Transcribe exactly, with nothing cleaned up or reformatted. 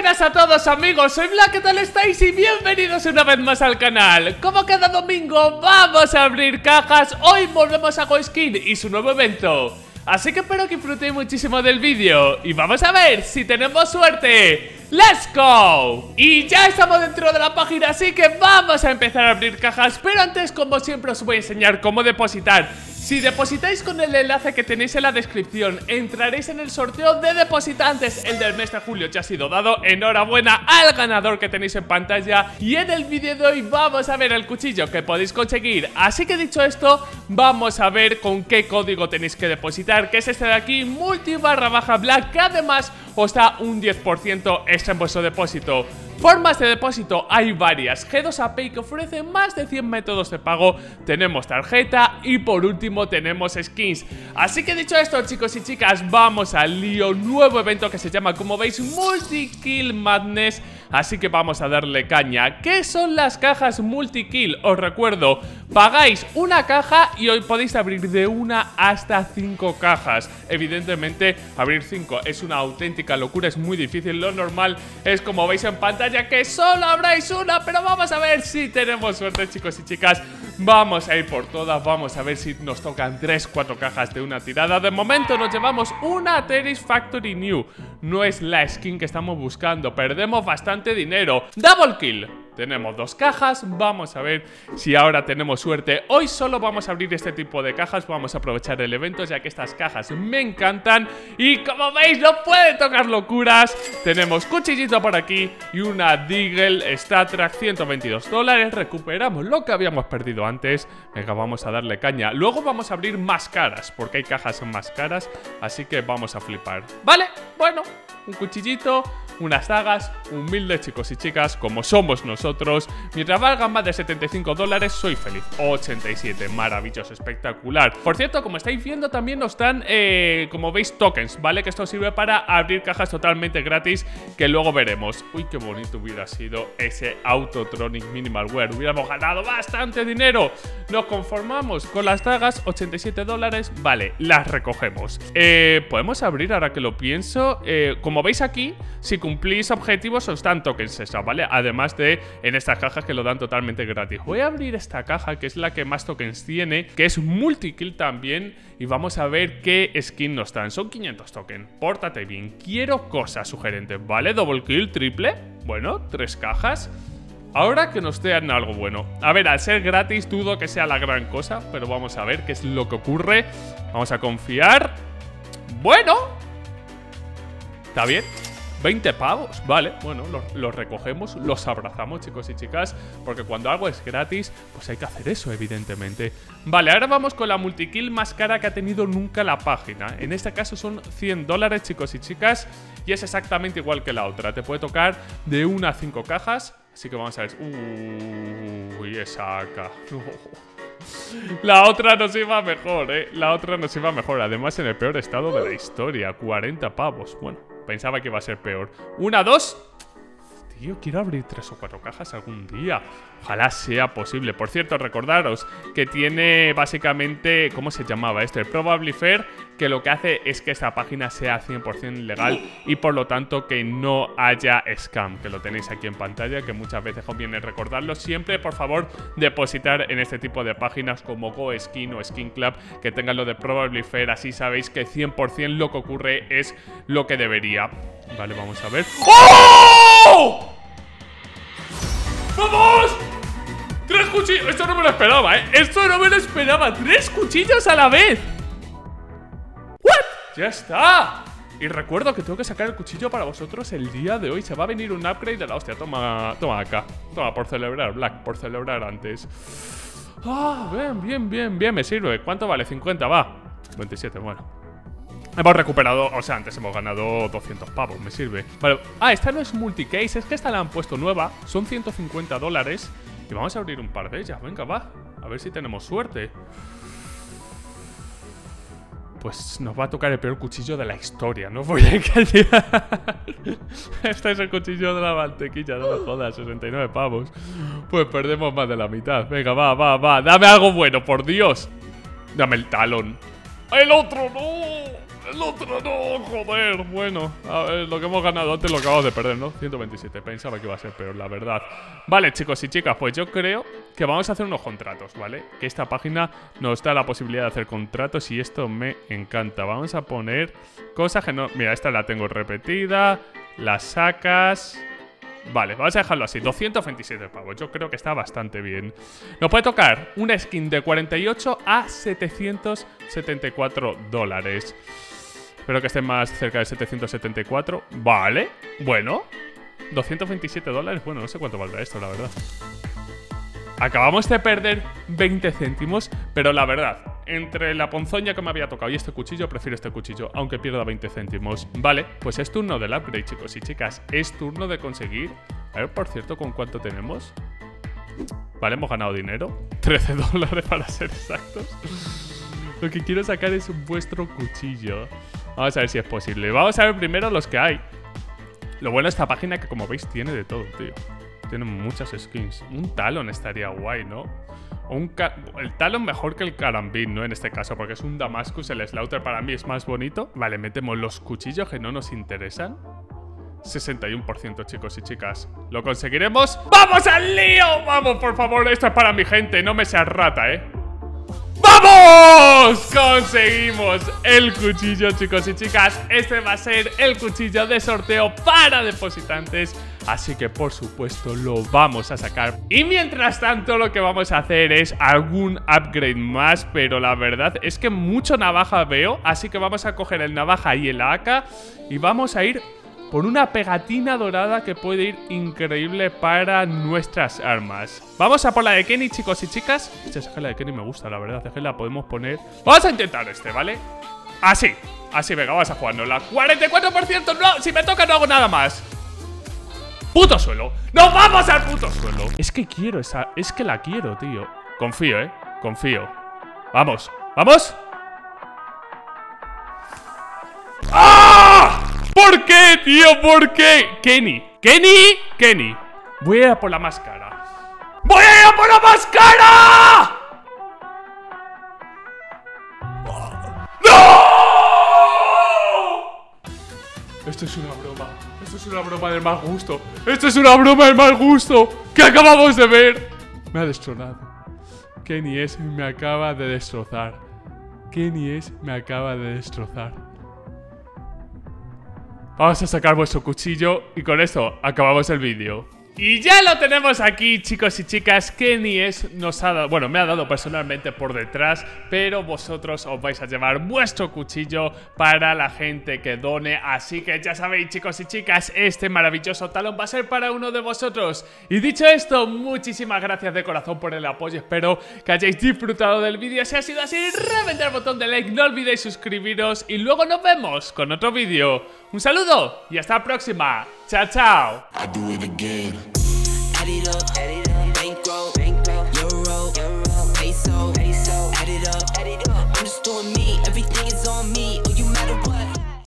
buenas a todos amigos, soy Black, ¿qué tal estáis? Y bienvenidos una vez más al canal. Como cada domingo vamos a abrir cajas, hoy volvemos a GoSkin y su nuevo evento. Así que espero que disfrutéis muchísimo del vídeo y vamos a ver si tenemos suerte. ¡Let's go! Y ya estamos dentro de la página, así que vamos a empezar a abrir cajas. Pero antes, como siempre, os voy a enseñar cómo depositar. Si depositáis con el enlace que tenéis en la descripción, entraréis en el sorteo de depositantes. El del mes de julio ya ha sido dado, enhorabuena al ganador que tenéis en pantalla. Y en el vídeo de hoy vamos a ver el cuchillo que podéis conseguir. Así que dicho esto, vamos a ver con qué código tenéis que depositar, que es este de aquí, multi barra baja black, que además os da un diez por ciento extra en vuestro depósito. Formas de depósito hay varias. G dos A P I, que ofrece más de cien métodos de pago. Tenemos tarjeta y por último tenemos skins. Así que dicho esto, chicos y chicas, vamos al lío. Nuevo evento que se llama, como veis, Multi-Kill Madness. Así que vamos a darle caña. ¿Qué son las cajas Multi-Kill? Os recuerdo, pagáis una caja y hoy podéis abrir de una hasta cinco cajas. Evidentemente, abrir cinco es una auténtica locura, es muy difícil. Lo normal es, como veis en pantalla, que solo abráis una, pero vamos a ver si tenemos suerte, chicos y chicas. Vamos a ir por todas, vamos a ver si nos tocan tres, cuatro cajas de una tirada. De momento nos llevamos una A K Factory New. No es la skin que estamos buscando, perdemos bastante dinero. Double kill. Tenemos dos cajas, vamos a ver si ahora tenemos suerte. Hoy solo vamos a abrir este tipo de cajas, vamos a aprovechar el evento ya que estas cajas me encantan. Y como veis no puede tocar locuras. Tenemos cuchillito por aquí y una Deagle Star Trek, ciento veintidós dólares. Recuperamos lo que habíamos perdido antes. Venga, vamos a darle caña. Luego vamos a abrir más caras, porque hay cajas más caras, así que vamos a flipar. Vale, bueno, un cuchillito, unas dagas, humildes chicos y chicas como somos nosotros. Mientras valgan más de setenta y cinco dólares soy feliz. Ochenta y siete, maravilloso, espectacular. Por cierto, como estáis viendo también nos dan, eh, como veis, tokens, ¿vale? Que esto sirve para abrir cajas totalmente gratis, que luego veremos. Uy, qué bonito hubiera sido ese Autotronic Minimal Wear, hubiéramos ganado bastante dinero. Nos conformamos con las dagas, ochenta y siete dólares, vale, las recogemos. eh, Podemos abrir, ahora que lo pienso, eh, como veis aquí, si cumplís objetivos os dan tokens extra, ¿vale? Además de en estas cajas que lo dan totalmente gratis. Voy a abrir esta caja que es la que más tokens tiene, que es multi-kill también, y vamos a ver qué skin nos dan. Son quinientos tokens, pórtate bien, quiero cosas sugerentes, ¿vale? Double kill, triple, bueno, tres cajas. Ahora que nos den algo bueno. A ver, al ser gratis dudo que sea la gran cosa, pero vamos a ver qué es lo que ocurre. Vamos a confiar. Bueno, está bien, veinte pavos, vale, bueno, los, los recogemos, los abrazamos, chicos y chicas, porque cuando algo es gratis, pues hay que hacer eso, evidentemente. Vale, ahora vamos con la multikill más cara que ha tenido nunca la página. En este caso son cien dólares, chicos y chicas, y es exactamente igual que la otra. Te puede tocar de una a cinco cajas, así que vamos a ver. Uy, esa caja. La otra nos iba mejor, eh. La otra nos iba mejor, además en el peor estado de la historia, cuarenta pavos, bueno. Pensaba que iba a ser peor. Una, dos. Tío, quiero abrir tres o cuatro cajas algún día. Ojalá sea posible. Por cierto, recordaros que tiene básicamente, ¿cómo se llamaba este? El Probably Fair, que lo que hace es que esta página sea cien por cien legal y por lo tanto que no haya scam, que lo tenéis aquí en pantalla, que muchas veces conviene recordarlo. Siempre, por favor, depositar en este tipo de páginas como GoSkin o Skin Club, que tengan lo de Probably Fair, así sabéis que cien por cien lo que ocurre es lo que debería. Vale, vamos a ver. ¡Oh! ¡Vamos! ¡Tres cuchillos! Esto no me lo esperaba, ¿eh? Esto no me lo esperaba. ¡Tres cuchillos a la vez! ¡What! ¡Ya está! Y recuerdo que tengo que sacar el cuchillo para vosotros el día de hoy. Se va a venir un upgrade de la hostia. Toma, toma acá. Toma, por celebrar, Black. Por celebrar antes. ¡Ah! Bien, bien, bien, bien. Me sirve. ¿Cuánto vale? cincuenta, va. veintisiete, bueno. Hemos recuperado, o sea, antes hemos ganado doscientos pavos, me sirve. Vale, ah, esta no es multicase, es que esta la han puesto nueva. Son ciento cincuenta dólares. Y vamos a abrir un par de ellas, venga, va. A ver si tenemos suerte. Pues nos va a tocar el peor cuchillo de la historia, no os voy a engañar. Este es el cuchillo de la mantequilla, no me jodas, sesenta y nueve pavos. Pues perdemos más de la mitad. Venga, va, va, va, dame algo bueno, por Dios. Dame el talón. ¡El otro, no! El otro no, joder. Bueno, a ver, lo que hemos ganado antes lo acabamos de perder, ¿no? ciento veintisiete, pensaba que iba a ser peor, la verdad. Vale, chicos y chicas, pues yo creo que vamos a hacer unos contratos, ¿vale? Que esta página nos da la posibilidad de hacer contratos y esto me encanta. Vamos a poner cosas que no... Mira, esta la tengo repetida. La sacas... Vale, vamos a dejarlo así, doscientos veintisiete pavos. Yo creo que está bastante bien. Nos puede tocar una skin de cuarenta y ocho a setecientos setenta y cuatro dólares. Espero que esté más cerca de setecientos setenta y cuatro. Vale, bueno, doscientos veintisiete dólares, bueno, no sé cuánto valdrá esto, la verdad. Acabamos de perder veinte céntimos, pero la verdad, entre la ponzoña que me había tocado y este cuchillo, prefiero este cuchillo, aunque pierda veinte céntimos. Vale, pues es turno del upgrade, chicos y chicas. Es turno de conseguir... A ver, por cierto, ¿con cuánto tenemos? Vale, hemos ganado dinero. trece dólares para ser exactos. Lo que quiero sacar es vuestro cuchillo. Vamos a ver si es posible. Vamos a ver primero los que hay. Lo bueno de esta página que, como veis, tiene de todo, tío. Tiene muchas skins. Un talón estaría guay, ¿no? Un el talón mejor que el carambín, ¿no? En este caso, porque es un Damascus. El Slaughter para mí es más bonito. Vale, metemos los cuchillos que no nos interesan. sesenta y uno por ciento, chicos y chicas. ¿Lo conseguiremos? ¡Vamos al lío! ¡Vamos, por favor! Esto es para mi gente. No me seas rata, ¿eh? ¡Vamos! Conseguimos el cuchillo, chicos y chicas. Este va a ser el cuchillo de sorteo para depositantes. Así que, por supuesto, lo vamos a sacar. Y mientras tanto, lo que vamos a hacer es algún upgrade más. Pero la verdad es que mucho navaja veo. Así que vamos a coger el navaja y el A K. Y vamos a ir por una pegatina dorada que puede ir increíble para nuestras armas. Vamos a por la de Kenny, chicos y chicas. Esa gela de Kenny me gusta, la verdad. Esa gela la podemos poner... Vamos a intentar este, ¿vale? Así. Así, venga, vamos a jugárnosla. cuarenta y cuatro por ciento. No, si me toca no hago nada más. ¡Puto suelo! ¡Nos vamos al puto suelo! Es que quiero esa... Es que la quiero, tío. Confío, ¿eh? Confío. Vamos. ¿Vamos? ¡Ah! ¿Por qué, tío? ¿Por qué? Kenny. Kenny. Kenny. Voy a ir a por la máscara. ¡Voy a ir a por la máscara! ¡No! Esto es una broma. Esto es una broma del mal gusto. Esto es una broma del mal gusto que acabamos de ver. Me ha destrozado. KennyS me acaba de destrozar. KennyS me acaba de destrozar. Vamos a sacar vuestro cuchillo y con esto acabamos el vídeo. Y ya lo tenemos aquí, chicos y chicas. KennyS nos ha dado... Bueno, me ha dado personalmente por detrás, pero vosotros os vais a llevar vuestro cuchillo para la gente que done. Así que ya sabéis, chicos y chicas, este maravilloso talón va a ser para uno de vosotros. Y dicho esto, muchísimas gracias de corazón por el apoyo. Espero que hayáis disfrutado del vídeo. Si ha sido así, reventad el botón de like. No olvidéis suscribiros y luego nos vemos con otro vídeo. Un saludo y hasta la próxima. Chao, chao. I do it again.